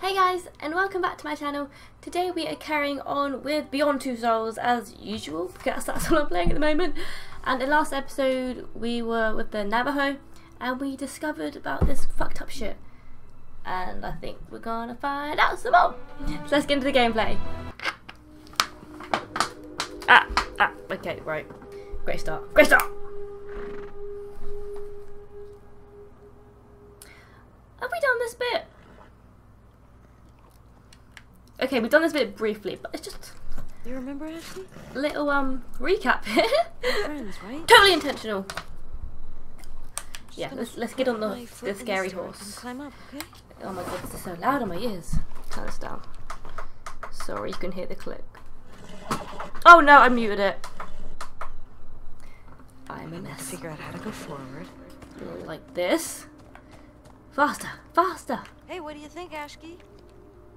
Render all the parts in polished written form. Hey guys, and welcome back to my channel. Today we are carrying on with Beyond Two Souls as usual, because that's what I'm playing at the moment. And in last episode we were with the Navajo and we discovered about this fucked up shit. And I think we're gonna find out some more. So let's get into the gameplay. Okay, right. Great start. Great start! Have we done this bit? Okay, we've done this bit briefly, but it's just. You remember Ashki? Little recap here. Friends, right? Totally intentional. Just yeah, let's get on the scary horse. Climb up, okay? Oh my god, this is so loud in my ears. Turn this down. Sorry, you can hear the click. Oh no, I muted it. I'm a mess. Figure out how to go forward. Like this. Faster, faster. Hey, what do you think, Ashki?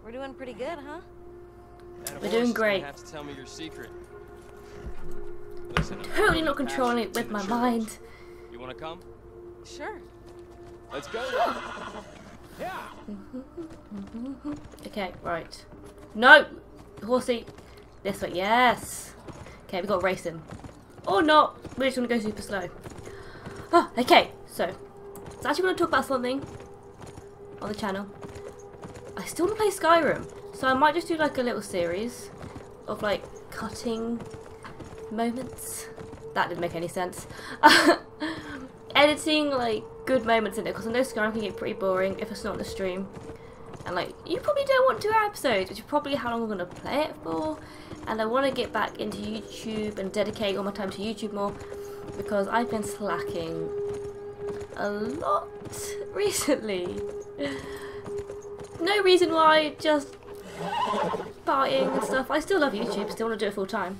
We're doing pretty good, huh? We're doing great. Have to tell me your secret. Listen, I'm totally not controlling it with my mind. You want to come? Sure. Let's go. Yeah. Okay, right. No, horsey. This way, yes. Okay, we got racing. Or not. We're just gonna go super slow. Oh, okay. So, I actually want to talk about something on the channel. I still want to play Skyrim, so I might just do like a little series of like cutting moments. That didn't make any sense. Editing like good moments in it, because I know Skyrim can get pretty boring if it's not on the stream. And like, you probably don't want 2 episodes, which is probably how long I'm going to play it for. And I want to get back into YouTube and dedicate all my time to YouTube more, because I've been slacking a lot recently. No reason why, just partying and stuff. I still love YouTube, still want to do it full time.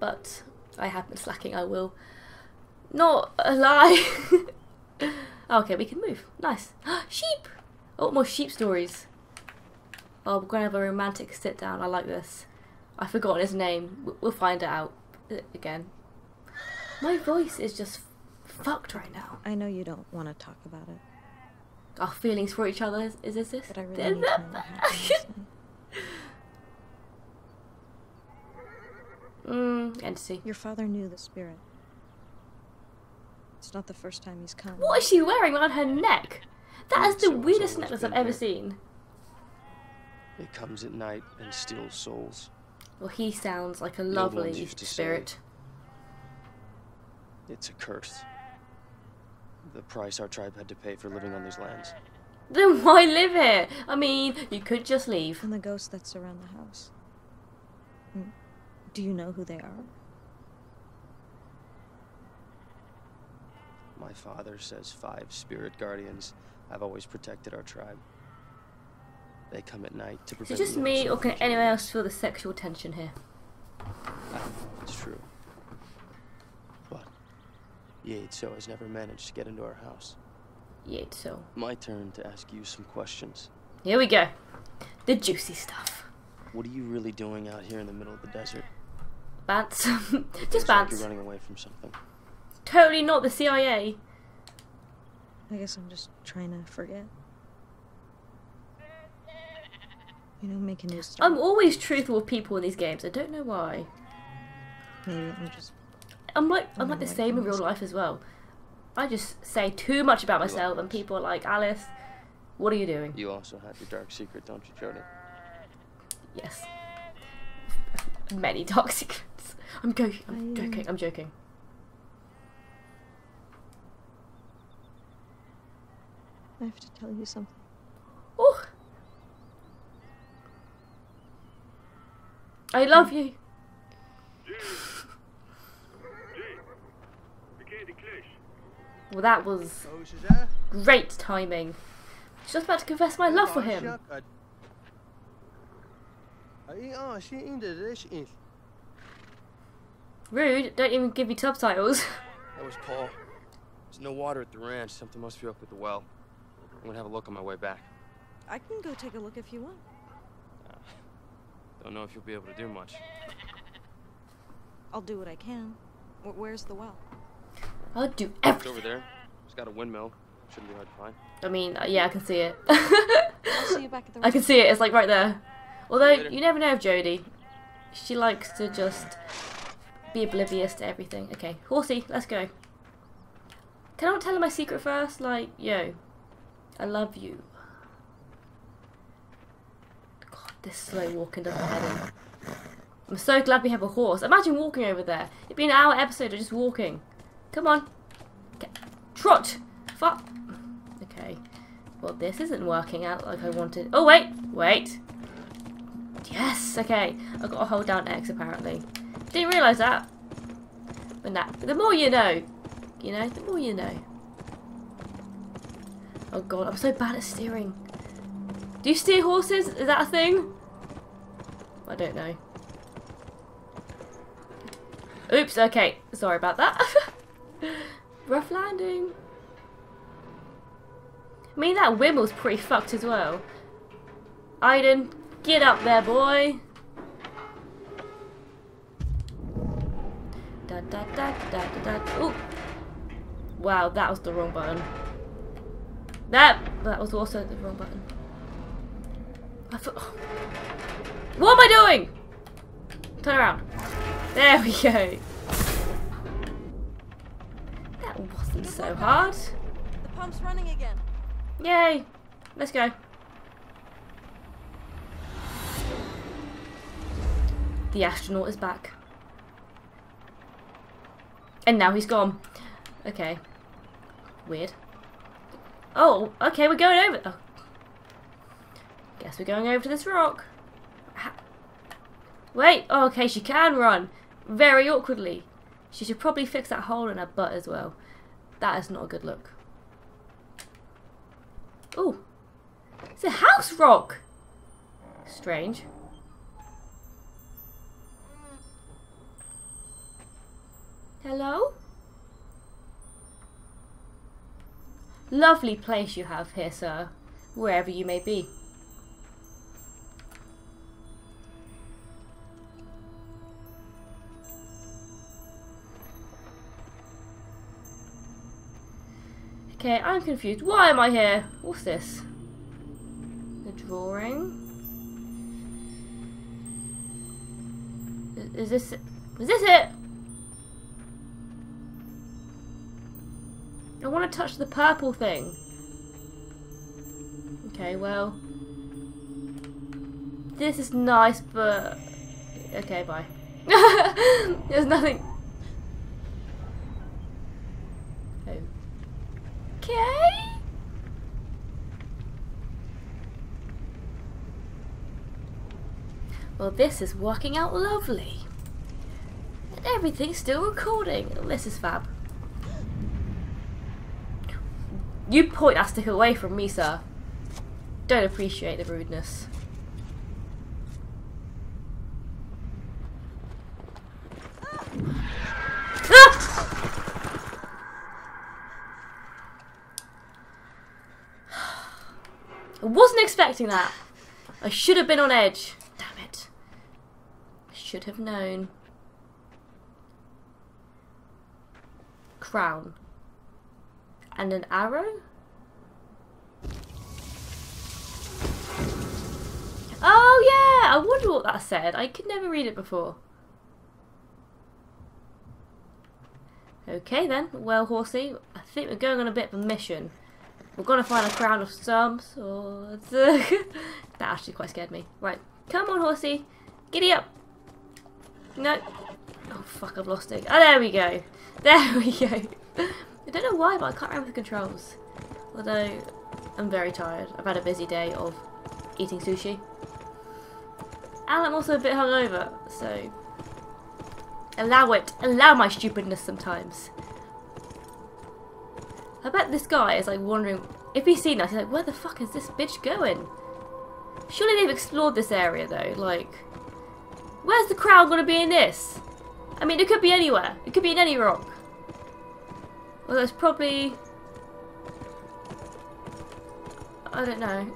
But I have been slacking, I will not lie. Okay, we can move. Nice. Sheep! Oh, more sheep stories. Oh, we're going to have a romantic sit down. I like this. I've forgotten his name. We'll find it out again. My voice is just fucked right now. I know you don't want to talk about it. Our feelings for each other is this? But I really need to know entity. Your father knew the spirit. It's not the first time he's come. What is she wearing on her neck? That is the weirdest necklace I've ever seen. It comes at night and steals souls. Well, he sounds like a lovely spirit. It's a curse. The price our tribe had to pay for living on these lands. Then why live here? I mean, you could just leave. And the ghosts that surround the house. Do you know who they are? My father says 5 spirit guardians have always protected our tribe. They come at night to prevent. Is it just me, or can anyone else feel the sexual tension here? It's true. Yeitso has never managed to get into our house. Yeitso. My turn to ask you some questions. Here we go. The juicy stuff. What are you really doing out here in the middle of the desert? Bats. Just bats. Like you're running away from something. Totally not the CIA. I guess I'm just trying to forget. You know, making new stuff. I'm always truthful with people in these games. I don't know why. Maybe I'm just... I'm like the same in real life as well. I just say too much about myself, and people are like, Alice, what are you doing? You also have your dark secret, don't you, Jodie? Yes. Many dark secrets. I'm joking. I have to tell you something. Oh! I love you! Well, that was great timing. Just about to confess my love for him. Rude, don't even give me subtitles. That was Paul. There's no water at the ranch. Something must be up with the well. I'm gonna have a look on my way back. I can go take a look if you want. Don't know if you'll be able to do much. I'll do what I can. Where's the well? I'll do everything. It's over there. It's got a windmill. Shouldn't be hard to find. I mean, yeah, I can see it. I'll see you back at the I can see it. It's like right there. Although you never know of Jodie. She likes to just be oblivious to everything. Okay, horsey, let's go. Can I not tell her my secret first? Like, yo, I love you. God, this slow walking doesn't head in. I'm so glad we have a horse. Imagine walking over there. It'd be an hour episode of just walking. Come on. Okay. Trot! Fuck! Okay. Well, this isn't working out like I wanted. Oh, wait! Wait! Yes! Okay. I've got to hold down X, apparently. Didn't realise that. But nah. The more you know. You know? The more you know. Oh, God. I'm so bad at steering. Do you steer horses? Is that a thing? I don't know. Oops, okay. Sorry about that. Rough landing. I mean, that Wimble's pretty fucked as well. Aiden, get up there, boy. Da da da da da da. Ooh. Wow, that was the wrong button. That was also the wrong button. I thought, oh. What am I doing? Turn around. There we go. That wasn't so hard. The pump's running again. Yay. Let's go. The astronaut is back. And now he's gone. Okay. Weird. Oh, okay, we're going over. Oh. Guess we're going over to this rock. Wait. Oh, okay, she can run. Very awkwardly. She should probably fix that hole in her butt as well. That is not a good look. Ooh. It's a house rock! Strange. Hello? Lovely place you have here, sir. Wherever you may be. Okay, I'm confused. Why am I here? What's this? The drawing? Is this it? Is this it? I want to touch the purple thing. Okay, well. This is nice, but... Okay, bye. There's nothing... Okay. Well, this is working out lovely. And everything's still recording. This is fab. You point that stick away from me, sir. Don't appreciate the rudeness. I wasn't expecting that. I should have been on edge. Damn it. I should have known. Crown. And an arrow? Oh yeah! I wonder what that said. I could never read it before. Okay then. Well, horsey, I think we're going on a bit of a mission. We're gonna find a crown of some sort. That actually quite scared me. Right, come on, horsey, giddy up. No, oh fuck, I've lost it. Oh, there we go. There we go. I don't know why, but I can't remember the controls. Although I'm very tired. I've had a busy day of eating sushi, and I'm also a bit hungover. So allow it. Allow my stupidness sometimes. I bet this guy is like wondering, if he's seen us, he's like, where the fuck is this bitch going? Surely they've explored this area though, like, where's the crown gonna be in this? I mean, it could be anywhere, it could be in any rock. Well, there's probably, I don't know.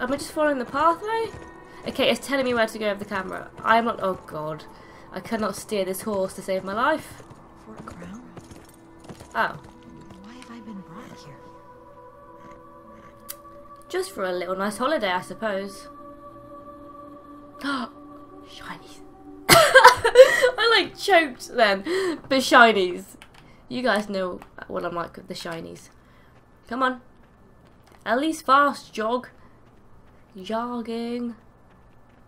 Am I just following the pathway? Okay, it's telling me where to go with the camera. I'm not, oh god, I cannot steer this horse to save my life. For a crown? Oh. Just for a little nice holiday, I suppose. Shinies. I like choked then. But shinies. You guys know what I'm like with the shinies. Come on. At least fast, jog. Jogging.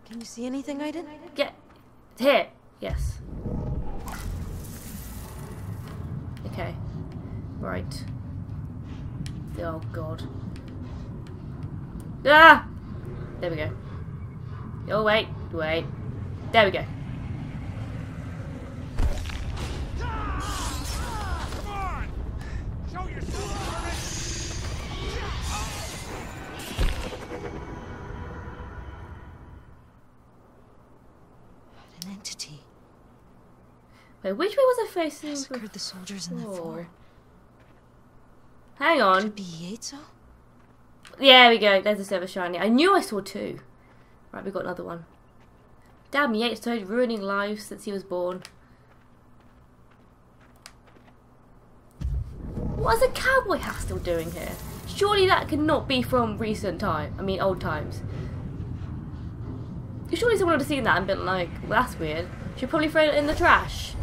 Can you see anything, Aiden? Get here. Yes. Okay. Right. Oh god. Ah! There we go. Oh wait, wait. There we go. An entity. Wait, which way was I facing? Massacred the soldiers in the floor. Hang on. Could it be Yeitso? Yeah, there we go. There's a silver shiny. I knew I saw two. Right, we got another one. Damn Yeitso, ruining lives since he was born. What's a cowboy hat still doing here? Surely that could not be from recent time. I mean, old times. Surely someone would have seen that and been like, well, that's weird. Should probably throw it in the trash.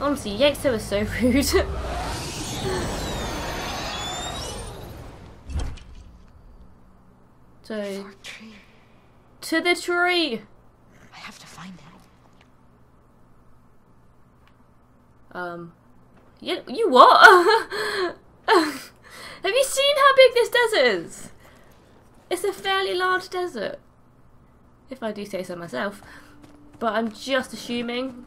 Honestly, Yeitso is so rude. So, to the tree! I have to find it. You what? Have you seen how big this desert is? It's a fairly large desert. If I do say so myself. But I'm just assuming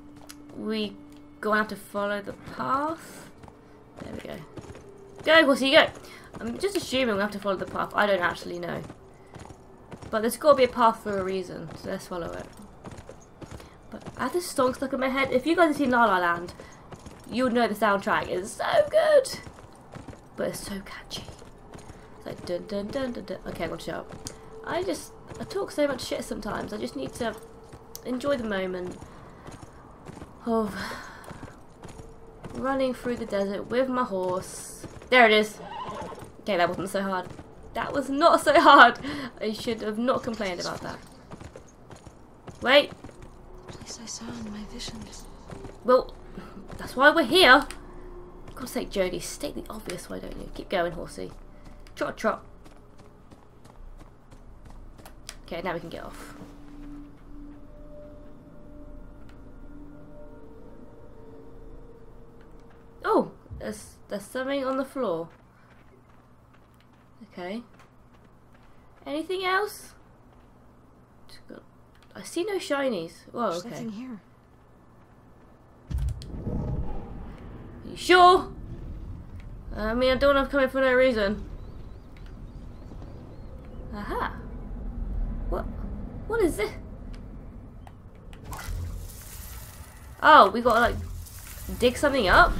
we gonna have to follow the path. There we go. Go, we'll see you go. I'm just assuming we have to follow the path. I don't actually know. But there's got to be a path for a reason, so let's follow it. But I have this song stuck in my head. If you guys have seen La La Land, you'll know the soundtrack is so good. But it's so catchy. It's like dun dun dun dun dun. Okay, I'm gonna shut up. I talk so much shit sometimes. I just need to enjoy the moment of running through the desert with my horse. There it is. Okay, that wasn't so hard. That was not so hard. I should have not complained about that. Wait. The place I saw in my visions. Well, that's why we're here. For God's sake, Jodie, state the obvious, why don't you? Keep going, horsey. Trot, trot. Okay, now we can get off. Oh, there's something on the floor. Okay. Anything else? I see no shinies. Whoa, okay. There's nothing here. Are you sure? I mean, I don't want to come in for no reason. Aha. What? What is this? Oh, we gotta like dig something up.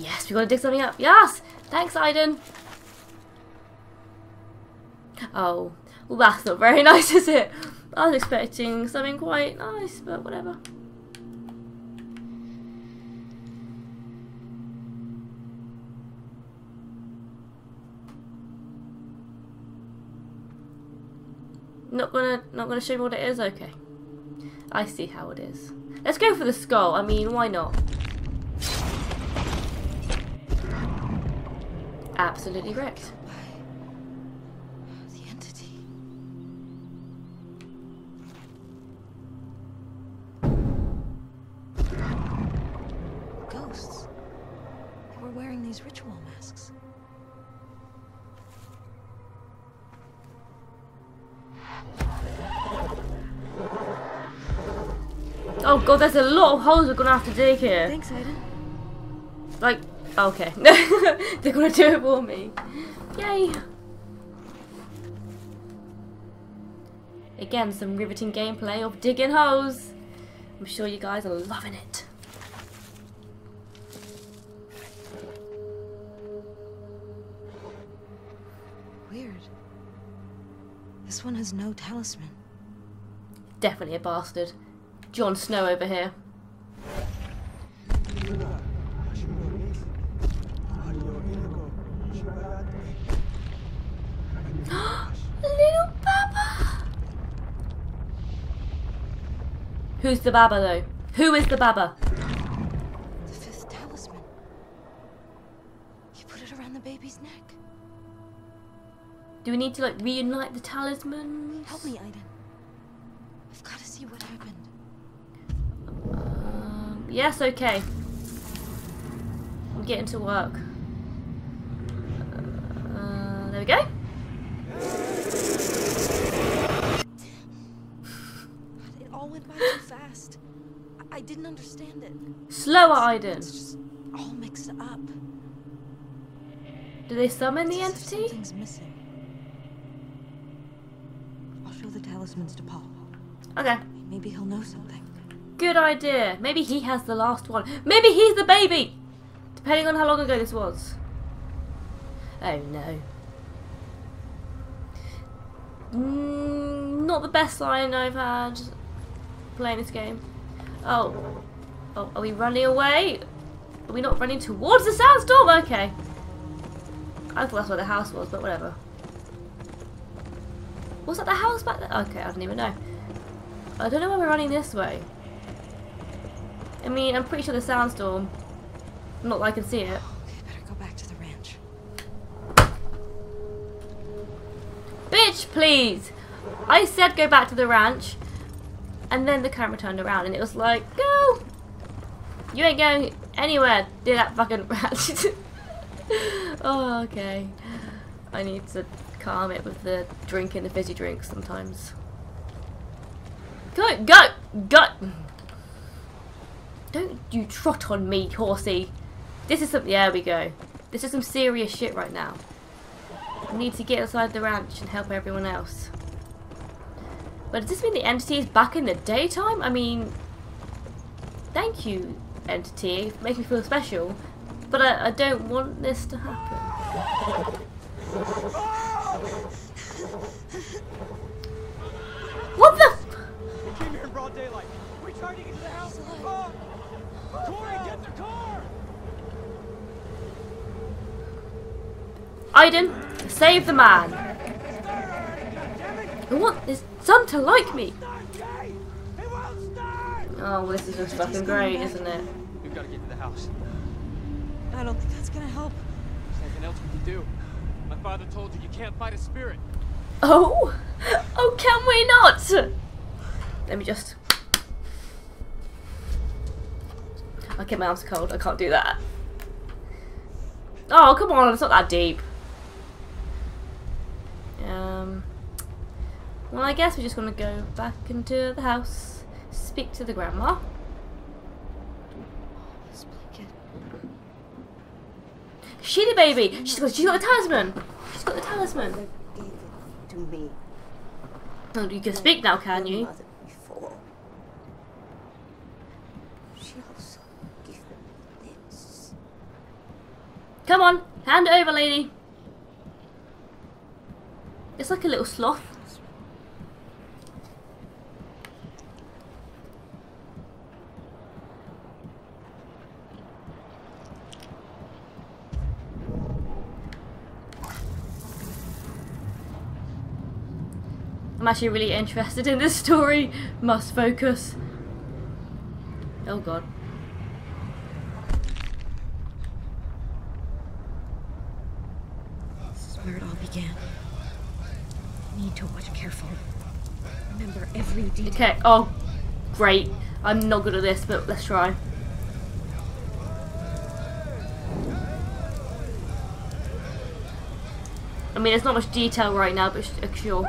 Yes, we gotta dig something up. Yes! Thanks, Aiden. Oh. Well, that's not very nice, is it? I was expecting something quite nice, but whatever. Not gonna show you what it is? Okay. I see how it is. Let's go for the skull. I mean, why not? Absolutely correct. The entity. Ghosts. They were wearing these ritual masks. Oh god, there's a lot of holes we're gonna have to dig here. Thanks, Aiden. Like. Okay, they're gonna do it for me. Yay! Again, some riveting gameplay of digging holes. I'm sure you guys are loving it. Weird. bastard. This one has no talisman. Definitely a bastard. Jon Snow over here. Little Baba! Who's the Baba though? Who is the Baba? The fifth talisman. He put it around the baby's neck. Do we need to like reunite the talisman? Help me, Aiden. I've got to see what happened. Yes, okay. I'm getting to work. There we go. God, it all went by too fast. I didn't understand it. Slower, Aiden. It's just all mixed up. Do they summon the entity? Something's missing. I'll show the talismans to Paul. Okay. Maybe he'll know something. Good idea. Maybe he has the last one. Maybe he's the baby! Depending on how long ago this was. Oh no. Not the best line I've had playing this game. Oh. Oh, are we running away? Are we not running towards the sandstorm? Okay. I thought that's where the house was, but whatever. Was that the house back there? Okay, I don't even know. I don't know why we're running this way. I mean, I'm pretty sure the sandstorm. Not that I can see it. Okay, better go back to the ranch. Bitch, please! I said go back to the ranch, and then the camera turned around and it was like, go! You ain't going anywhere near that fucking ranch. Oh, okay. I need to calm it with the drinking, the fizzy drinks sometimes. Go, go, go! Don't you trot on me, horsey. This is some... There we go. This is some serious shit right now. I need to get inside the ranch and help everyone else. But does this mean the entity is back in the daytime? I mean... Thank you, entity. It makes me feel special. But I don't want this to happen. What the f- They came here in broad daylight. We tried to get to the house. Corey, get the car! Aiden, save the man. I want this son to like me. Oh, well, this is just fucking great, isn't it? We've got to get to the house. I don't think that's gonna help. There's nothing else we can do. My father told you you can't fight a spirit. Oh, oh, can we not? Let me just. Okay, my arms are cold. I can't do that. Oh, come on. It's not that deep. Well, I guess we're just going to go back into the house. Speak to the grandma. She the baby. She's got the talisman. She's got the talisman. Oh, you can speak now, can you? Come on, hand it over, lady. It's like a little sloth. I'm actually really interested in this story. Must focus. Oh god. Where it all began. You need to watch carefully. Remember every detail. Okay, oh great. I'm not good at this, but let's try. I mean, there's not much detail right now, but sure.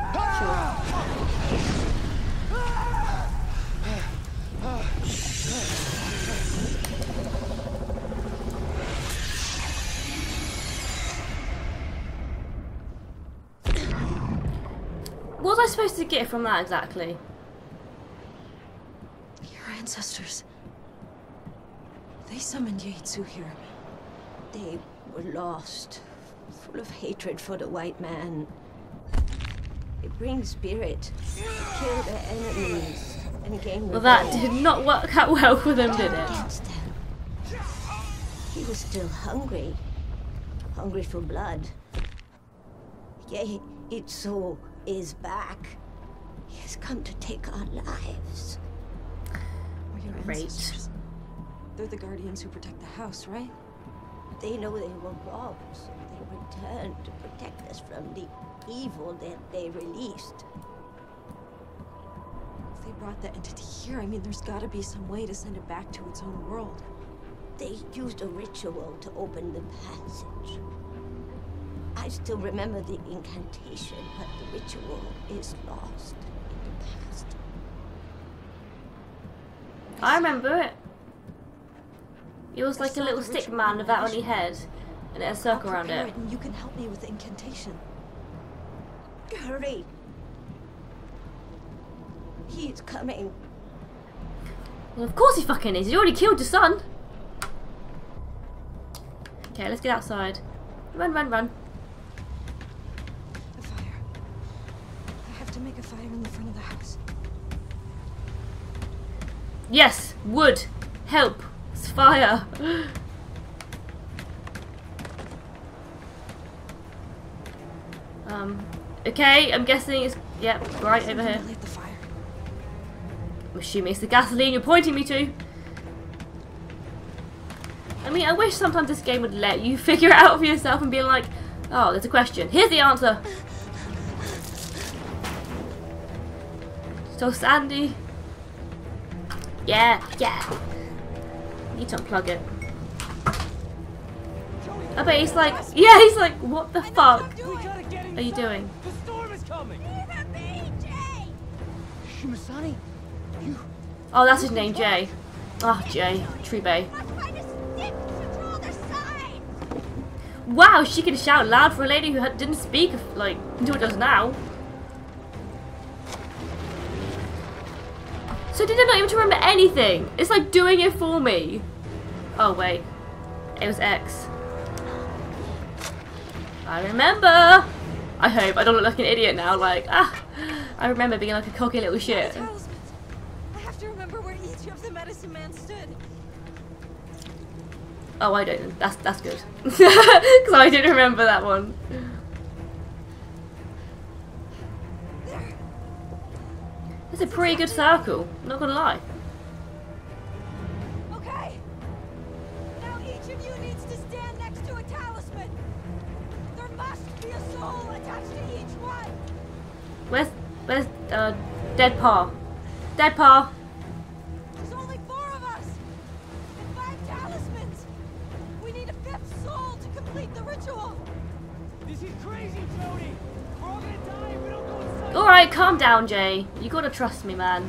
What was I supposed to get from that exactly? Your ancestors. They summoned Yeitso here. They were lost, full of hatred for the white man, It brings spirit. It killed their enemies and gained revenge. Well, that did not work out well for them, did it? He was still hungry. Hungry for blood. Yea, Yeitso is back. He has come to take our lives. Great. They're the guardians who protect the house, right? They know they were robbed, so they returned to protect us from the evil that they released. If they brought the entity here, I mean, there's got to be some way to send it back to its own world. They used a ritual to open the passage. I still remember the incantation, but the ritual is lost in the past. I remember it. It was like a little stick man with that on your head, and it had a circle around it. And you can help me with the incantation. Hurry! He's coming. Well, of course he fucking is. He already killed your son. Okay, let's get outside. Run, run, run. The fire. I have to make a fire in the front of the house. Yes, wood, help, it's fire. Okay, I'm guessing it's, yep, right over here. Light the fire. I'm assuming it's the gasoline you're pointing me to. I mean, I wish sometimes this game would let you figure it out for yourself and be like, oh, there's a question, here's the answer. So sandy. Yeah, yeah. Need to unplug it. I bet he's like, yeah, he's like, what the fuck are you doing? The storm is coming. Shimasani, you. Oh, that's his name, Jay. Ah, oh, Jay, Tribay. Wow, she can shout loud for a lady who didn't speak like until it does now. So did I not even remember anything? It's like doing it for me. Oh wait, it was X. I remember. I hope I don't look like an idiot now. Like I remember being like a cocky little shit. I have to remember where each of the medicine man stood. Oh, I don't. That's good because I didn't remember that one. It's a pretty good circle, not gonna lie. Okay. Now each of you needs to stand next to a talisman. There must be a soul attached to each one. Where's Dead Paul? Dead Paul. There's only four of us and five talismans. We need a fifth soul to complete the ritual. This is crazy, Jodie. We're all gonna die if we don't go inside. Alright, calm down, Jay. You gotta trust me, man.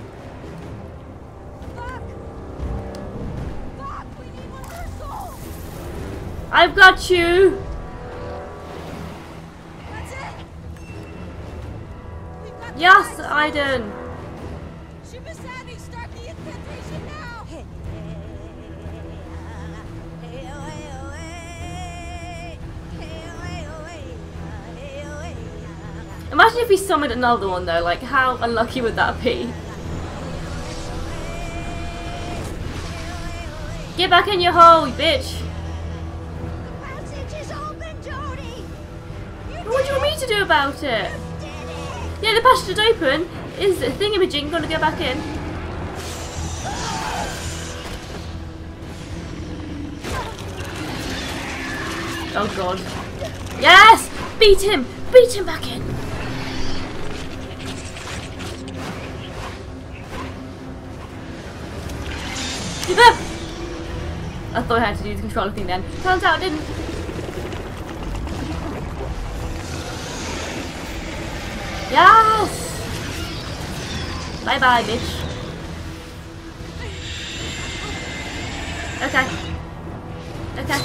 Fuck. Fuck, we need one more soul. I've got you! That's it. We've got yes, Aiden! Shimasani, start the incantation now! Imagine if he summoned another one though, like how unlucky would that be? Get back in your hole, you bitch! The passage is open, Jodie! What do you want me to do about it? Yeah, the passage is open. Is thingamajig gonna go back in? Oh god. Yes! Beat him! Beat him back in! I thought I had to do the controller thing then. Turns out I didn't. Yes! Bye bye, bitch. Okay. Okay.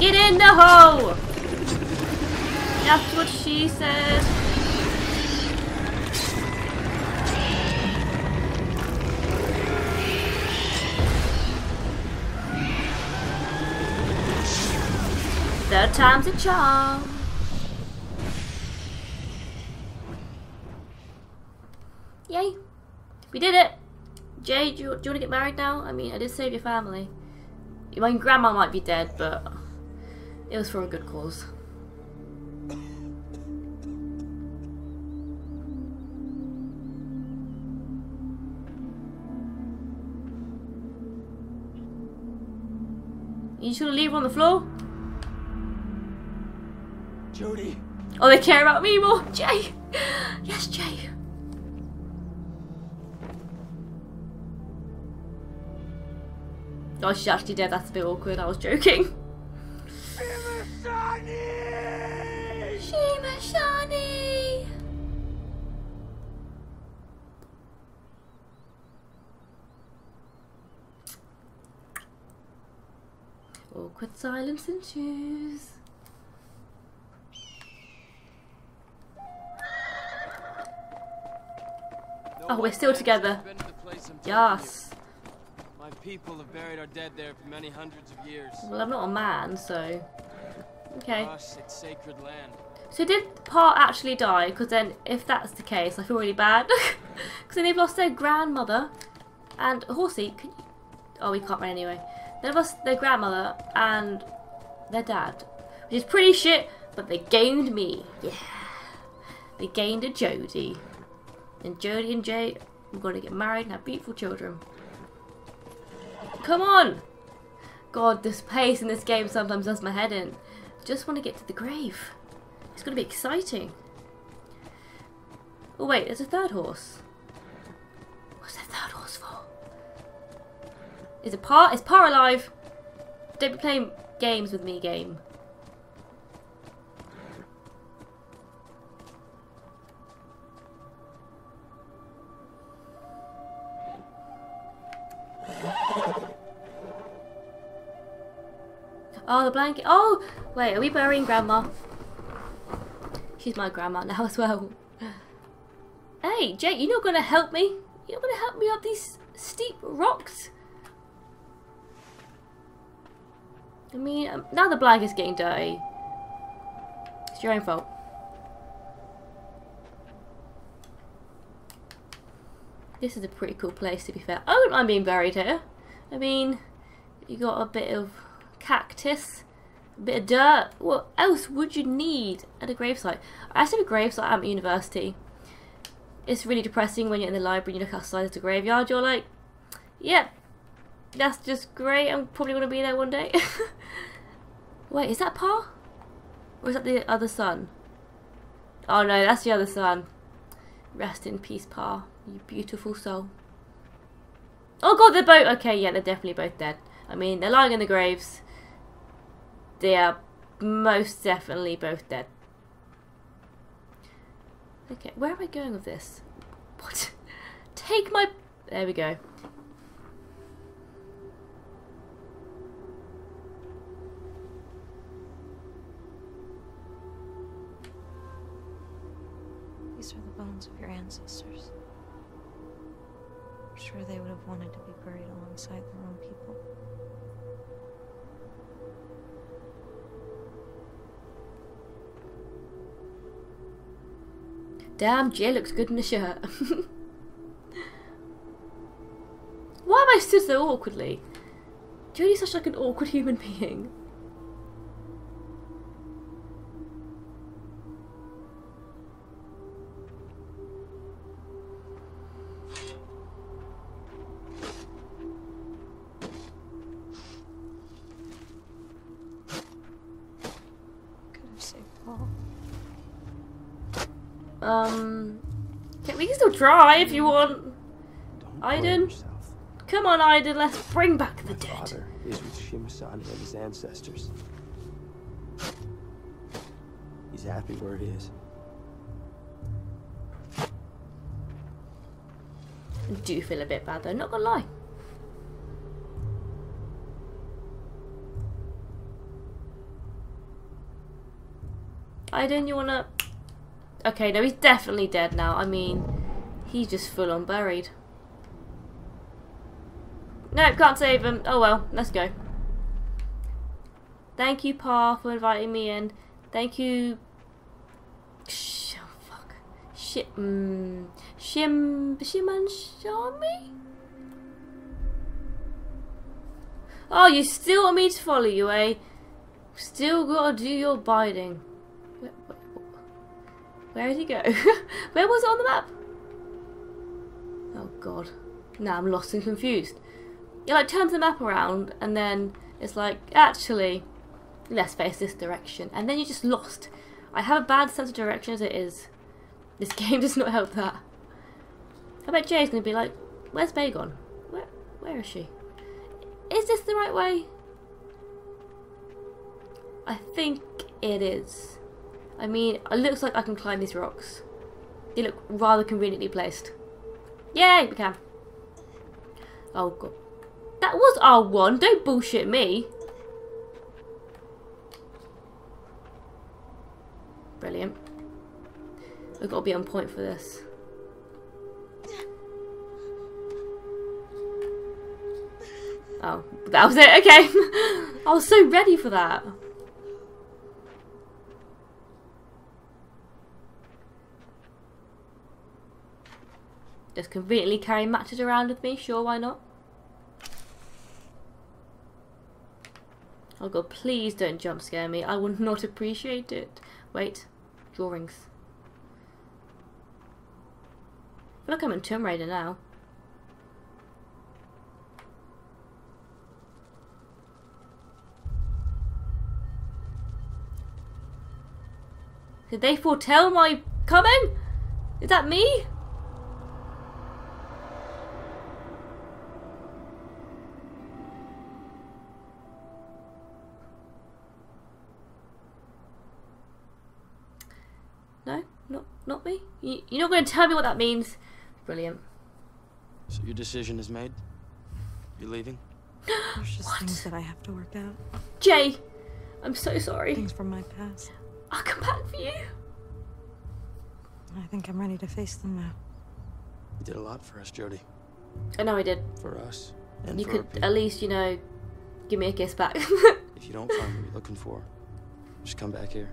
Get in the hole! That's what she said. Third time's a charm. Yay. We did it. Jay, do you want to get married now? I mean, I did save your family. My grandma might be dead, but it was for a good cause. You should leave her on the floor? Jodie. Oh, they care about me more. Jay. Yes, Jay. Oh, she's actually dead. That's a bit awkward. I was joking. Shimshon! Shimshon! Awkward silence ensues. Oh, we're still together. Yes. My people have buried our dead there for many hundreds of years. Well, I'm not a man, so... Okay. Gosh, it's sacred land. So did Paul actually die? Because then, if that's the case, I feel really bad. Because then they've lost their grandmother. And... Horsey, can you... Oh, we can't run anyway. They've lost their grandmother and their dad. Which is pretty shit, but they gained me. Yeah. They gained a Jodie. And Jodie and Jay are going to get married and have beautiful children. Come on! God, this pace in this game sometimes does my head in. Just want to get to the grave. It's going to be exciting. Oh wait, there's a third horse. What's that third horse for? Is it Par? Is Par alive? Don't be playing games with me, game. Oh, the blanket. Oh, wait, are we burying Grandma? She's my grandma now as well. Hey, Jake, you're not going to help me? You're not going to help me up these steep rocks? I mean, now the blanket's getting dirty. It's your own fault. This is a pretty cool place, to be fair. I wouldn't mind being buried here. I mean, you got a bit of... cactus, a bit of dirt. What else would you need at a gravesite? I used to have a gravesite at university. It's really depressing when you're in the library and you look outside at the graveyard. You're like, yep, yeah, that's just great. I'm probably going to be there one day. Wait, is that Paul? Or is that the other son? Oh no, that's the other son. Rest in peace, Pa. You beautiful soul. Oh god, they're both... Okay, yeah, they're definitely both dead. I mean, they're lying in the graves. They are most definitely both dead. Okay, where am I going with this? What? Take my... There we go. These are the bones of your ancestors. I'm sure they would have wanted to be buried alongside their own people. Damn, Jay looks good in a shirt. Why am I stood so awkwardly? Jodie's such like an awkward human being. Could have saved Paul. Okay, we can still try if you want. Aiden, come on, Aiden, let's bring back the dead. My father is with Shimshon and his ancestors. He's happy where he is. I do feel a bit bad though, not gonna lie. Aiden, you wanna... Okay, no, he's definitely dead now. I mean, he's just full on buried. No, can't save him. Oh well, let's go. Thank you, Paul, for inviting me in. Thank you... Shimshon me? Oh, you still want me to follow you, eh? Still gotta do your biding. Where did he go? Where was it on the map? Oh god. Now I'm lost and confused. It like turns the map around and then it's like, actually, let's face this direction. And then you're just lost. I have a bad sense of direction as it is. This game does not help that. I bet Jay's gonna be like, where's Bay gone? Where is she? Is this the right way? I think it is. I mean, it looks like I can climb these rocks. They look rather conveniently placed. Yay, we can. Oh god. That was R1, don't bullshit me. Brilliant. I've got to be on point for this. Oh, that was it, okay. I was so ready for that. Just conveniently carry matches around with me, sure, why not? Oh god, please don't jump scare me. I would not appreciate it. Wait, drawings. I feel like I'm in Tomb Raider now. Did they foretell my coming? Is that me? No, not me. You're not going to tell me what that means. Brilliant. So your decision is made. You're leaving. There's just things that I have to work out. Jay, I'm so sorry. Things from my past. I'll come back for you. I think I'm ready to face them now. You did a lot for us, Jodie. I know I did. For us. And you could at least, you know, give me a kiss back. If you don't find what you're looking for, just come back here.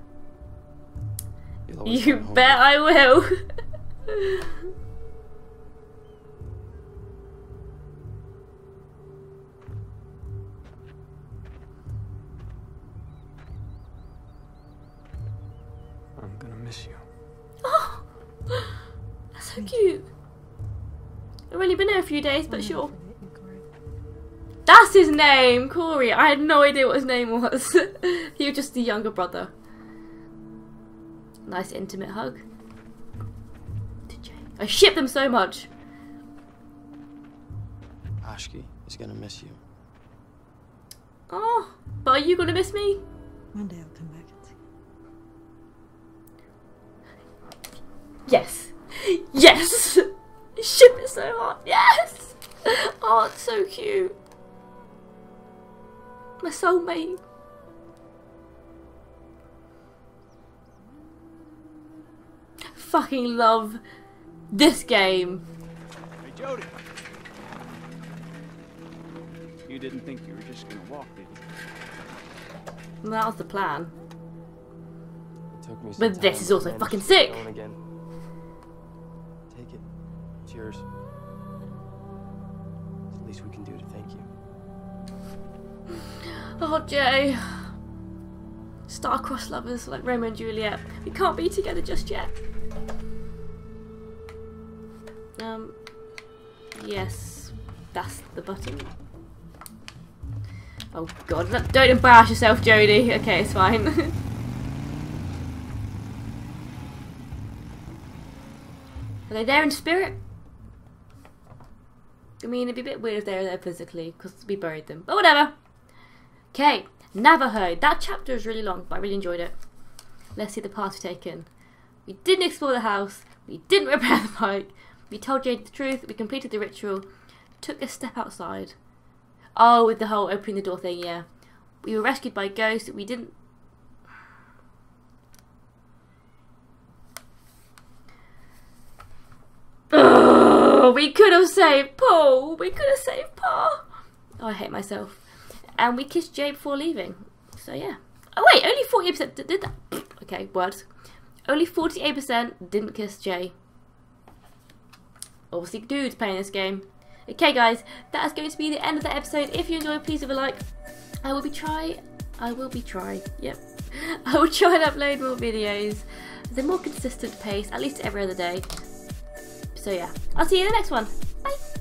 You bet I will. I'm gonna miss you. Oh, that's so cute. I've only been here a few days, but sure. That's his name, Corey. I had no idea what his name was. He was just the younger brother. Nice intimate hug. I ship them so much. Ashki is gonna miss you. Oh, but are you gonna miss me? One day I'll come back and see. Yes, yes. Ship it so hard. Yes. Oh, it's so cute. My soulmate. Fucking love this game. Hey Jodie, you didn't think you were just gonna walk, did you? That was the plan. But this is also fucking sick. Again. Take it. It's yours. It's the least we can do to thank you. Oh Jay. Star-crossed lovers like Romeo and Juliet. We can't be together just yet. Yes, that's the button. Oh god, don't embarrass yourself, Jodie. Okay, it's fine. Are they there in spirit? I mean, it'd be a bit weird if they were there physically, because we buried them. But whatever. Okay, Navajo. That chapter is really long, but I really enjoyed it. Let's see the path we've taken. We didn't explore the house. We didn't repair the bike. We told Jade the truth, we completed the ritual, took a step outside. Oh, with the whole opening the door thing, yeah. We were rescued by ghosts, we didn't... Ugh, we could have saved Paul! We could have saved Paul! Oh, I hate myself. And we kissed Jade before leaving. So yeah. Oh wait, only 48% did that. Okay, words. Only 48% didn't kiss Jay. Obviously dudes playing this game. Okay guys, that is going to be the end of the episode. If you enjoyed, please leave a like. I will try and upload more videos at a more consistent pace, at least every other day. So yeah, I'll see you in the next one. Bye!